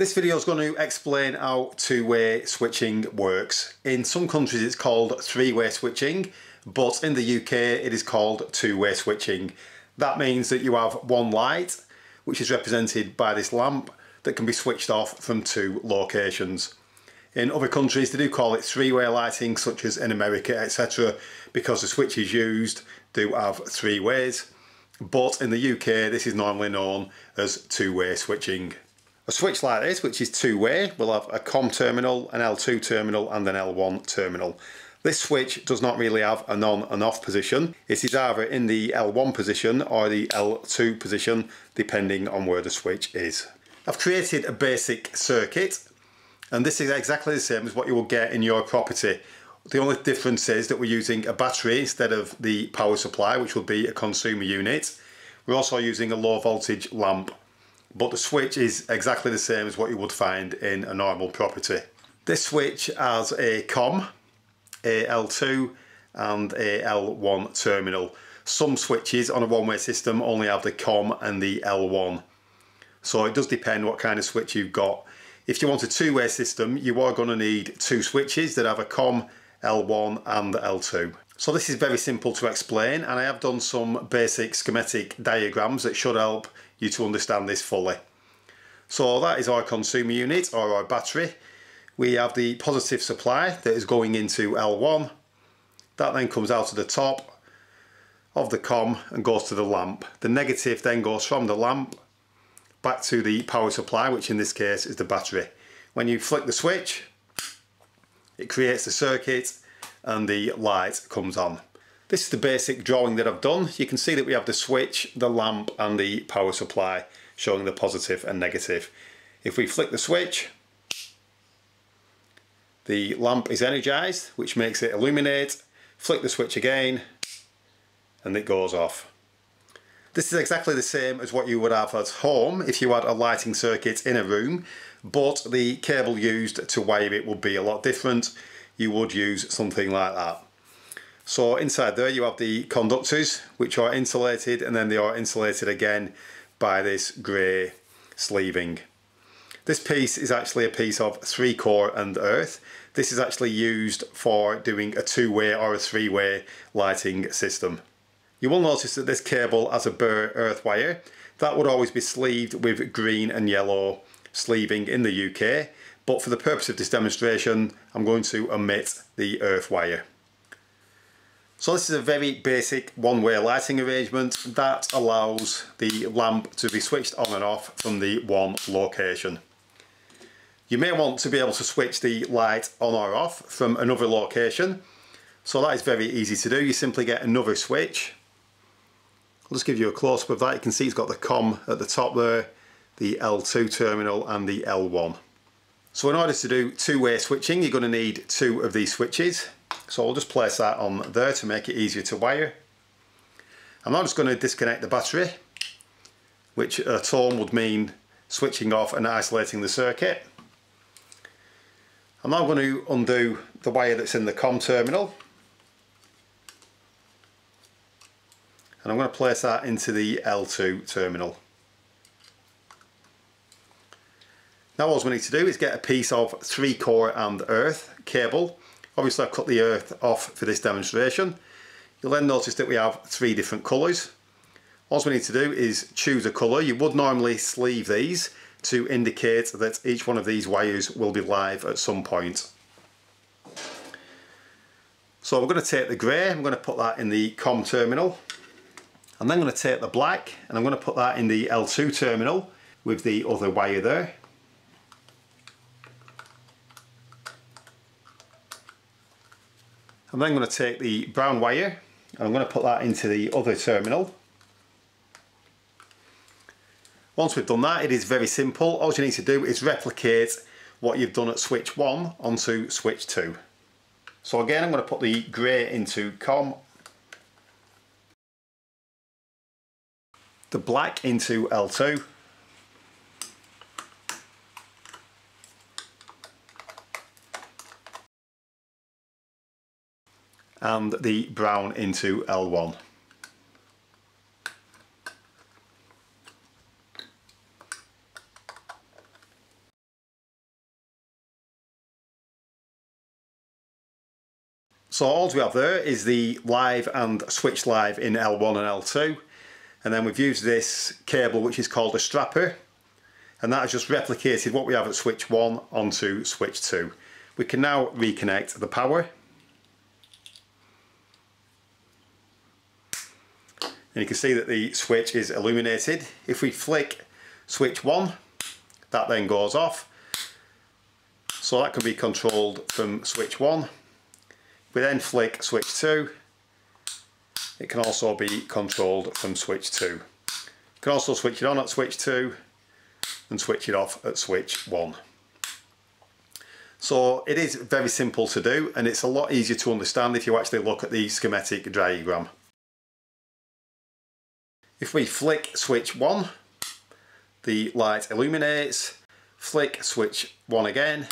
This video is going to explain how two-way switching works. In some countries it's called three-way switching, but in the UK it is called two-way switching. That means that you have one light, which is represented by this lamp, that can be switched off from two locations. In other countries they do call it three-way lighting, such as in America, etc., because the switches used do have three ways, but in the UK this is normally known as two-way switching. A switch like this, which is two-way, will have a COM terminal, an L2 terminal and an L1 terminal. This switch does not really have an on and off position. It is either in the L1 position or the L2 position, depending on where the switch is. I've created a basic circuit, and this is exactly the same as what you will get in your property. The only difference is that we're using a battery instead of the power supply, which will be a consumer unit. We're also using a low voltage lamp. But the switch is exactly the same as what you would find in a normal property. This switch has a COM, a L2 and a L1 terminal. Some switches on a one-way system only have the COM and the L1. So it does depend what kind of switch you've got. If you want a two-way system, you are going to need two switches that have a COM, L1 and L2. So this is very simple to explain, and I have done some basic schematic diagrams that should help you to understand this fully. So that is our consumer unit, or our battery. We have the positive supply that is going into L1. That then comes out of the top of the COM and goes to the lamp. The negative then goes from the lamp back to the power supply, which in this case is the battery. When you flick the switch, it creates the circuit and the light comes on. This is the basic drawing that I've done. You can see that we have the switch, the lamp and the power supply showing the positive and negative. If we flick the switch, the lamp is energized, which makes it illuminate. Flick the switch again and it goes off. This is exactly the same as what you would have at home if you had a lighting circuit in a room, but the cable used to wire it would be a lot different. You would use something like that. So inside there you have the conductors, which are insulated, and then they are insulated again by this grey sleeving. This piece is actually a piece of 3 core and earth. This is actually used for doing a two-way or a three-way lighting system. You will notice that this cable has a bare earth wire. That would always be sleeved with green and yellow sleeving in the UK, but for the purpose of this demonstration I'm going to omit the earth wire. So this is a very basic one-way lighting arrangement that allows the lamp to be switched on and off from the one location. You may want to be able to switch the light on or off from another location. So that is very easy to do. You simply get another switch. I'll just give you a close-up of that. You can see it's got the COM at the top there, the L2 terminal and the L1. So in order to do two-way switching, you're going to need two of these switches. So I'll just place that on there to make it easier to wire. I'm now just going to disconnect the battery, which at home would mean switching off and isolating the circuit. I'm now going to undo the wire that's in the COM terminal. And I'm going to place that into the L2 terminal. Now all we need to do is get a piece of 3 core and earth cable. Obviously I've cut the earth off for this demonstration. You'll then notice that we have 3 different colours. All we need to do is choose a colour. You would normally sleeve these to indicate that each one of these wires will be live at some point. So we're going to take the grey, I'm going to put that in the COM terminal. I'm then going to take the black and I'm going to put that in the L2 terminal with the other wire there. I'm then going to take the brown wire and I'm going to put that into the other terminal. Once we've done that, it is very simple. All you need to do is replicate what you've done at switch 1 onto switch 2. So again, I'm going to put the grey into COM, the black into L2, and the brown into L1. So all we have there is the live and switch live in L1 and L2, and then we've used this cable which is called a strapper, and that has just replicated what we have at switch 1 onto switch 2. We can now reconnect the power, and you can see that the switch is illuminated. If we flick switch 1, that then goes off, so that can be controlled from switch 1. We then flick switch 2, it can also be controlled from switch 2. You can also switch it on at switch 2 and switch it off at switch 1. So it is very simple to do, and it's a lot easier to understand if you actually look at the schematic diagram. If we flick switch 1, the light illuminates, flick switch 1 again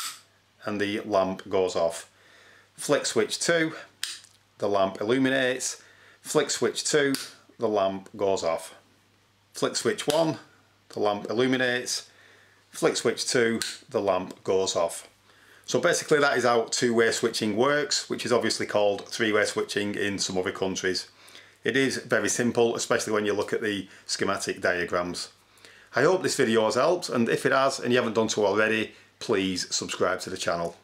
and the lamp goes off. Flick switch 2, the lamp illuminates, flick switch 2, the lamp goes off. Flick switch 1, the lamp illuminates, flick switch 2, the lamp goes off. So basically that is how two-way switching works, which is obviously called three-way switching in some other countries. It is very simple, especially when you look at the schematic diagrams. I hope this video has helped, and if it has and you haven't done so already, please subscribe to the channel.